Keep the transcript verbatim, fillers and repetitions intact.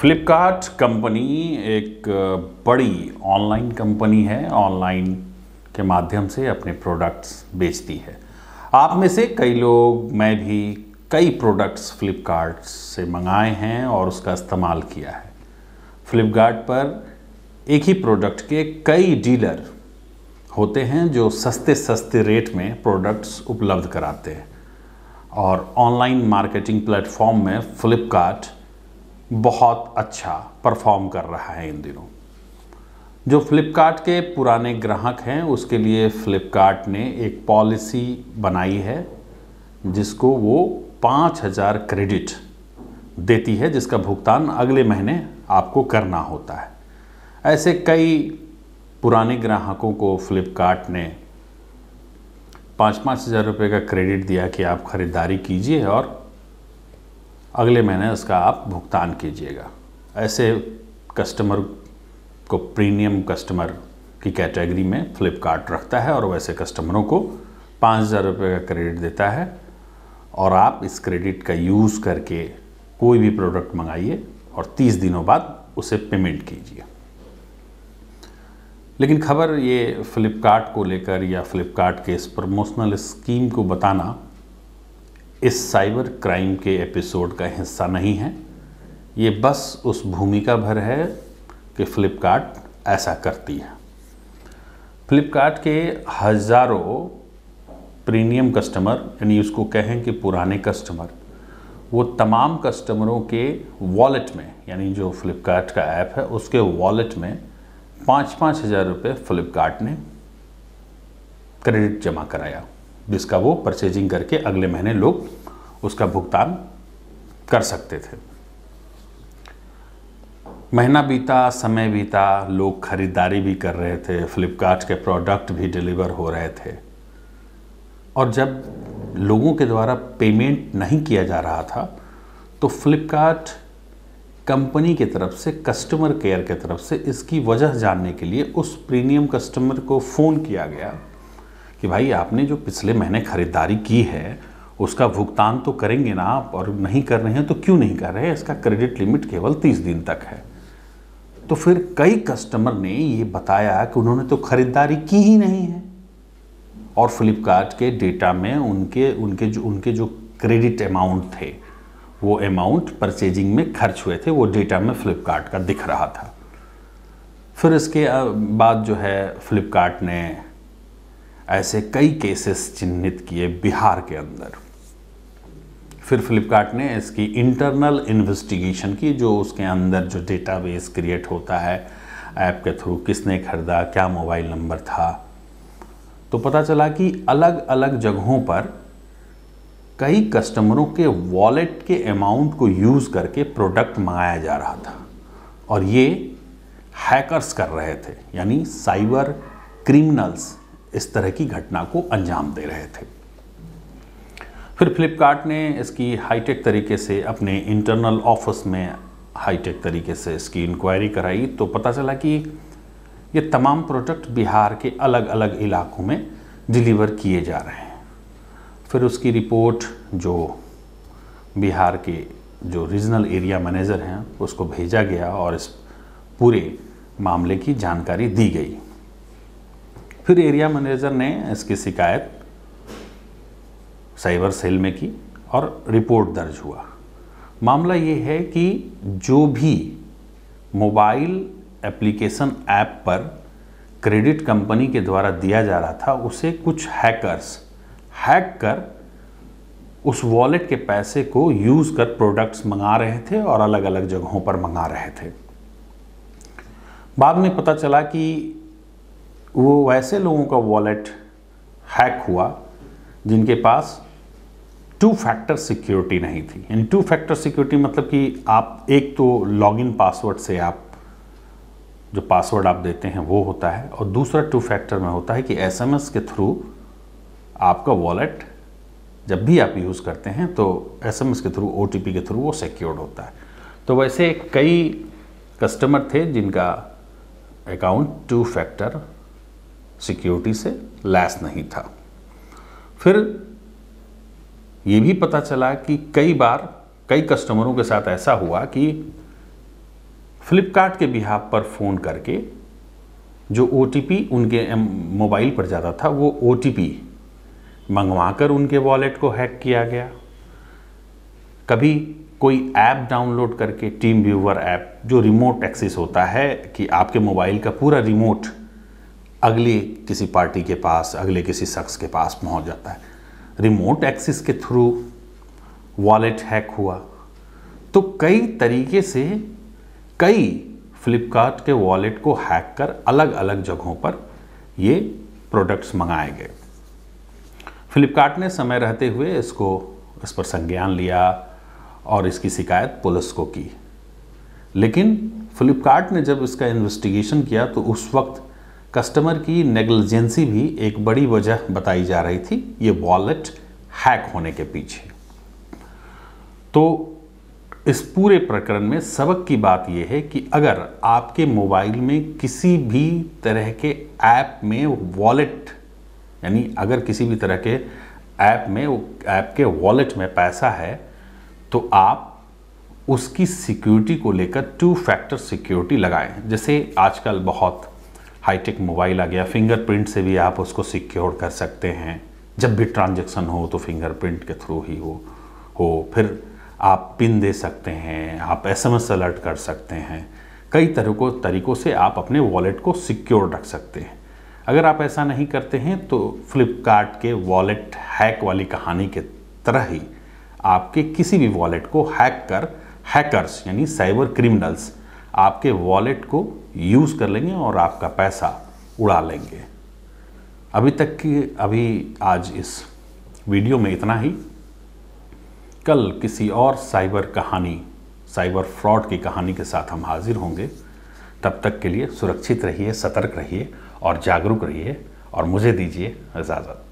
Flipkart company एक बड़ी online company है, ऑनलाइन के माध्यम से अपने प्रोडक्ट्स बेचती है। आप में से कई लोग, मैं भी कई प्रोडक्ट्स फ्लिपकार्ट से मंगाए हैं और उसका इस्तेमाल किया है। फ्लिपकार्ट पर एक ही प्रोडक्ट के कई डीलर होते हैं जो सस्ते सस्ते रेट में प्रोडक्ट्स उपलब्ध कराते हैं और ऑनलाइन मार्केटिंग प्लेटफॉर्म में फ्लिपकार्ट बहुत अच्छा परफॉर्म कर रहा है इन दिनों। जो फ्लिपकार्ट के पुराने ग्राहक हैं उसके लिए फ्लिपकार्ट ने एक पॉलिसी बनाई है जिसको वो पाँच हज़ार क्रेडिट देती है, जिसका भुगतान अगले महीने आपको करना होता है। ऐसे कई पुराने ग्राहकों को फ्लिपकार्ट ने पाँच पाँच हज़ार रुपये का क्रेडिट दिया कि आप ख़रीदारी कीजिए और अगले महीने उसका आप भुगतान कीजिएगा। ऐसे कस्टमर को प्रीमियम कस्टमर की कैटेगरी में फ्लिपकार्ट रखता है और वैसे कस्टमरों को पाँच हज़ार रुपये का क्रेडिट देता है और आप इस क्रेडिट का यूज़ करके कोई भी प्रोडक्ट मंगाइए और तीस दिनों बाद उसे पेमेंट कीजिए। लेकिन खबर ये फ्लिपकार्ट को लेकर या फ्लिपकार्ट के इस प्रमोशनल स्कीम को बताना इस साइबर क्राइम के एपिसोड का हिस्सा नहीं है। ये बस उस भूमिका भर है कि फ्लिपकार्ट ऐसा करती है। फ्लिपकार्ट के हज़ारों प्रीमियम कस्टमर, यानी उसको कहें कि पुराने कस्टमर, वो तमाम कस्टमरों के वॉलेट में, यानी जो फ्लिपकार्ट का ऐप है उसके वॉलेट में पाँच पाँच हज़ार रुपये फ्लिपकार्ट ने क्रेडिट जमा कराया, जिसका वो परचेजिंग करके अगले महीने लोग उसका भुगतान कर सकते थे। महीना बीता, समय बीता, लोग खरीदारी भी कर रहे थे, फ्लिपकार्ट के प्रोडक्ट भी डिलीवर हो रहे थे और जब लोगों के द्वारा पेमेंट नहीं किया जा रहा था तो फ्लिपकार्ट कंपनी की तरफ से, कस्टमर केयर की तरफ से इसकी वजह जानने के लिए उस प्रीमियम कस्टमर को फ़ोन किया गया कि भाई आपने जो पिछले महीने ख़रीदारी की है उसका भुगतान तो करेंगे ना आप, और नहीं कर रहे हैं तो क्यों नहीं कर रहे हैं, इसका क्रेडिट लिमिट केवल तीस दिन तक है। तो फिर कई कस्टमर ने ये बताया कि उन्होंने तो ख़रीदारी की ही नहीं है और फ्लिपकार्ट के डेटा में उनके उनके जो उनके जो क्रेडिट अमाउंट थे वो अमाउंट परचेजिंग में खर्च हुए थे, वो डेटा में फ्लिपकार्ट का दिख रहा था। फिर इसके बाद जो है फ्लिपकार्ट ने ऐसे कई केसेस चिन्हित किए बिहार के अंदर। फिर फ्लिपकार्ट ने इसकी इंटरनल इन्वेस्टिगेशन की, जो उसके अंदर जो डेटाबेस क्रिएट होता है ऐप के थ्रू, किसने खरीदा, क्या मोबाइल नंबर था, तो पता चला कि अलग अलग जगहों पर कई कस्टमरों के वॉलेट के अमाउंट को यूज़ करके प्रोडक्ट मंगाया जा रहा था और ये हैकर्स कर रहे थे, यानी साइबर क्रिमिनल्स इस तरह की घटना को अंजाम दे रहे थे। फिर फ्लिपकार्ट ने इसकी हाईटेक तरीके से अपने इंटरनल ऑफिस में हाईटेक तरीके से इसकी इंक्वायरी कराई तो पता चला कि ये तमाम प्रोडक्ट बिहार के अलग अलग इलाकों में डिलीवर किए जा रहे हैं। फिर उसकी रिपोर्ट जो बिहार के जो रीजनल एरिया मैनेजर हैं उसको भेजा गया और इस पूरे मामले की जानकारी दी गई। फिर एरिया मैनेजर ने इसकी शिकायत साइबर सेल में की और रिपोर्ट दर्ज हुआ। मामला ये है कि जो भी मोबाइल एप्लीकेशन ऐप पर क्रेडिट कंपनी के द्वारा दिया जा रहा था उसे कुछ हैकर्स हैक कर उस वॉलेट के पैसे को यूज़ कर प्रोडक्ट्स मंगा रहे थे और अलग अलग जगहों पर मंगा रहे थे। बाद में पता चला कि वो वैसे लोगों का वॉलेट हैक हुआ जिनके पास टू फैक्टर सिक्योरिटी नहीं थी। यानी टू फैक्टर सिक्योरिटी मतलब कि आप एक तो लॉगिन पासवर्ड से आप जो पासवर्ड आप देते हैं वो होता है और दूसरा टू फैक्टर में होता है कि एसएमएस के थ्रू आपका वॉलेट जब भी आप यूज़ करते हैं तो एसएमएस के थ्रू, ओटीपी के थ्रू वो सिक्योर्ड होता है। तो वैसे कई कस्टमर थे जिनका अकाउंट टू फैक्टर सिक्योरिटी से लैस नहीं था। फिर ये भी पता चला कि कई बार कई कस्टमरों के साथ ऐसा हुआ कि फ्लिपकार्ट के बिहाफ पर फ़ोन करके जो ओटीपी उनके मोबाइल पर जाता था वो ओटीपी मंगवाकर उनके वॉलेट को हैक किया गया। कभी कोई ऐप डाउनलोड करके, टीम व्यूवर ऐप जो रिमोट एक्सेस होता है कि आपके मोबाइल का पूरा रिमोट अगले किसी पार्टी के पास, अगले किसी शख्स के पास पहुंच जाता है, रिमोट एक्सेस के थ्रू वॉलेट हैक हुआ। तो कई तरीके से कई फ्लिपकार्ट के वॉलेट को हैक कर अलग अलग जगहों पर ये प्रोडक्ट्स मंगाए गए। फ्लिपकार्ट ने समय रहते हुए इसको इस पर संज्ञान लिया और इसकी शिकायत पुलिस को की, लेकिन फ्लिपकार्ट ने जब इसका इन्वेस्टिगेशन किया तो उस वक्त कस्टमर की नेग्लिजेंसी भी एक बड़ी वजह बताई जा रही थी ये वॉलेट हैक होने के पीछे। तो इस पूरे प्रकरण में सबक की बात यह है कि अगर आपके मोबाइल में किसी भी तरह के ऐप में वॉलेट, यानी अगर किसी भी तरह के ऐप में ऐप के वॉलेट में पैसा है तो आप उसकी सिक्योरिटी को लेकर टू फैक्टर सिक्योरिटी लगाएं। जैसे आजकल बहुत हाईटेक मोबाइल आ गया, फिंगरप्रिंट से भी आप उसको सिक्योर कर सकते हैं। जब भी ट्रांजैक्शन हो तो फिंगरप्रिंट के थ्रू ही हो हो फिर आप पिन दे सकते हैं, आप एसएमएस अलर्ट कर सकते हैं। कई तरीकों तरीकों से आप अपने वॉलेट को सिक्योर रख सकते हैं। अगर आप ऐसा नहीं करते हैं तो फ्लिपकार्ट के वॉलेट हैक वाली कहानी के तरह ही आपके किसी भी वॉलेट को हैक कर हैकर्स यानी साइबर क्रिमिनल्स आपके वॉलेट को यूज़ कर लेंगे और आपका पैसा उड़ा लेंगे। अभी तक की अभी आज इस वीडियो में इतना ही। कल किसी और साइबर कहानी, साइबर फ्रॉड की कहानी के साथ हम हाजिर होंगे। तब तक के लिए सुरक्षित रहिए, सतर्क रहिए और जागरूक रहिए, और मुझे दीजिए इजाज़त।